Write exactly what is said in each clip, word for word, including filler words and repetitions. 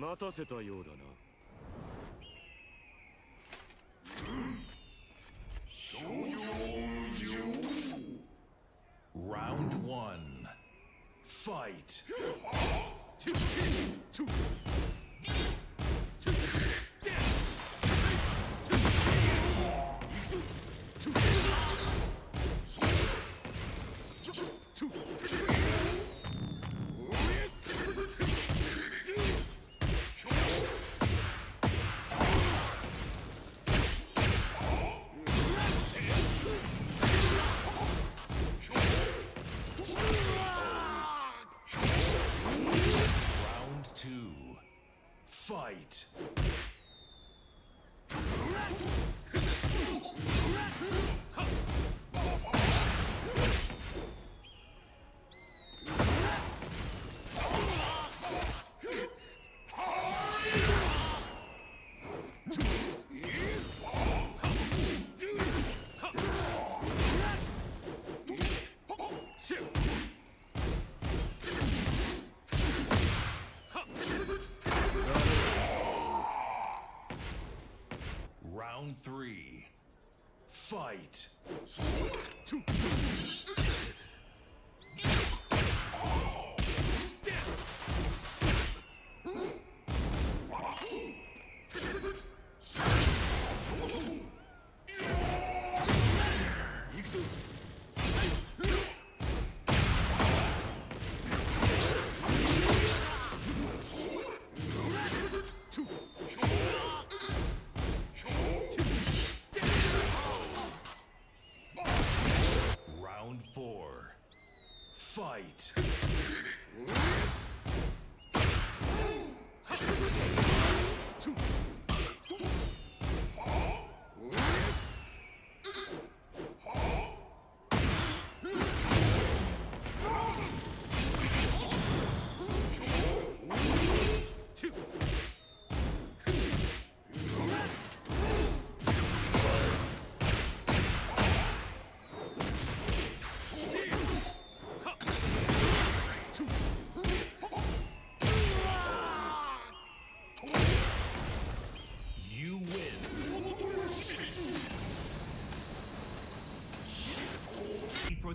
待たせたようだな。Round one. Fight. Fight! Round three. Fight. Two. Four. Fight. Two. For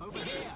Over here.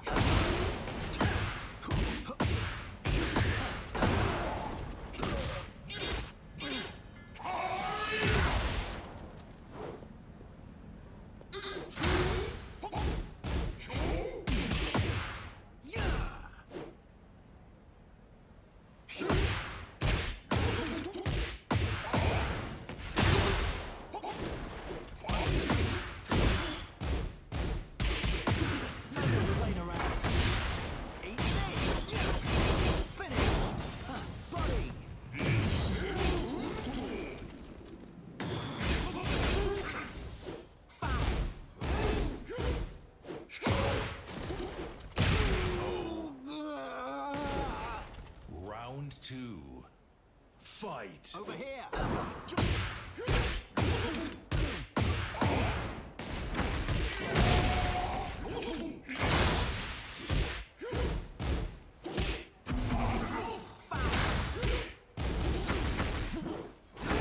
Two. Fight. Over here. Round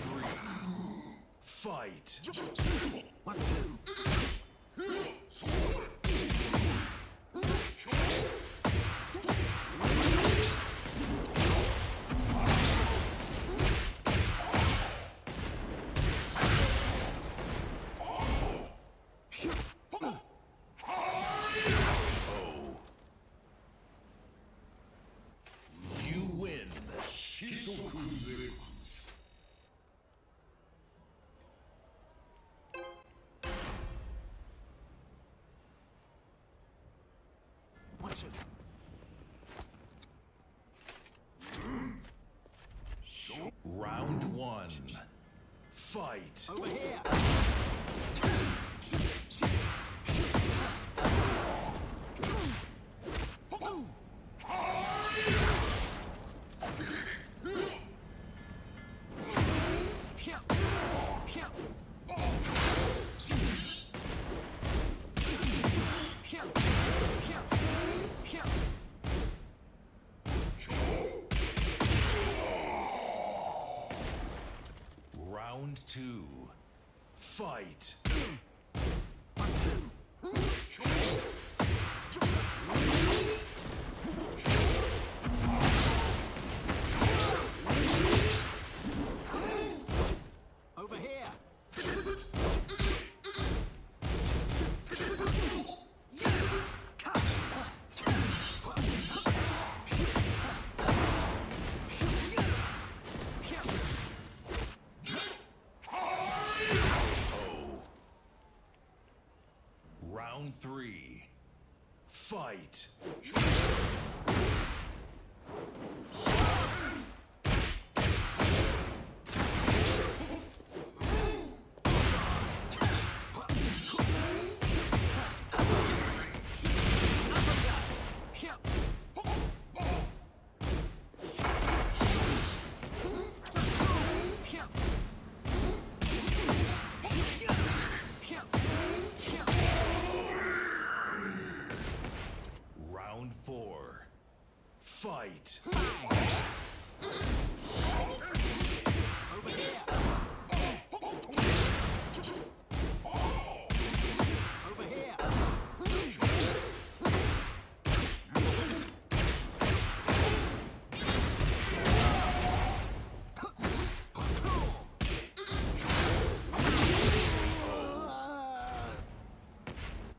three. Fight. One, two. Two. Round one. Fight! Over here! Round two, fight! Over here! Round three, fight! Four, fight! Over here!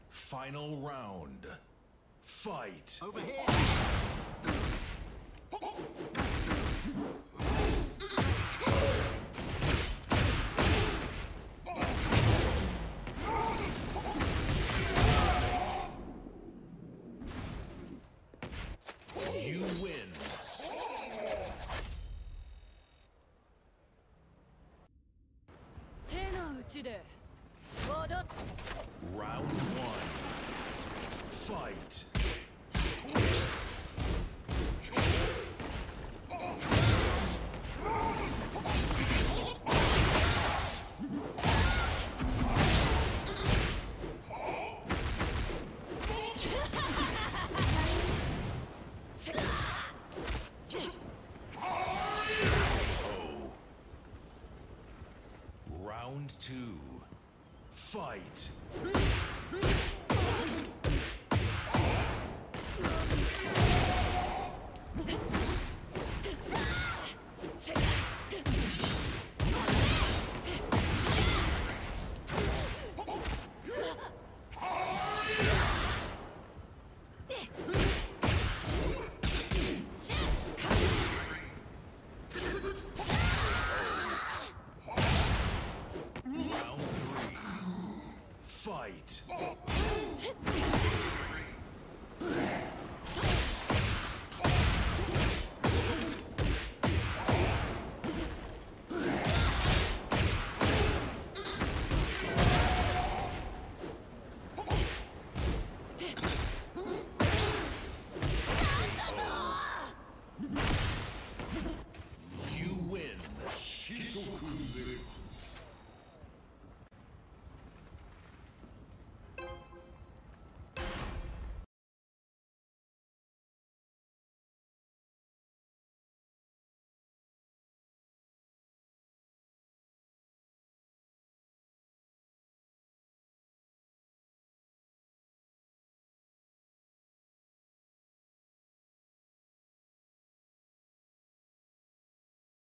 Final round. Fight! Over here! You win! Round one. Fight! Round two, fight! Fight! You win!